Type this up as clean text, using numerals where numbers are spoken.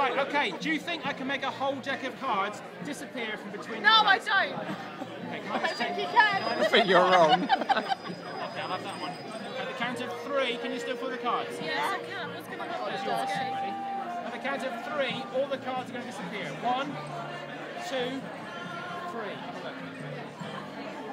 Right, okay, do you think I can make a whole deck of cards disappear from between No, I don't! Okay, I think you can! I think you're wrong. Okay, I'll have that one. At the count of three, can you still pull the cards? Yes, I can. What's going to happen? There's yours. Ready? At the count of three, all the cards are going to disappear. 1, 2, 3.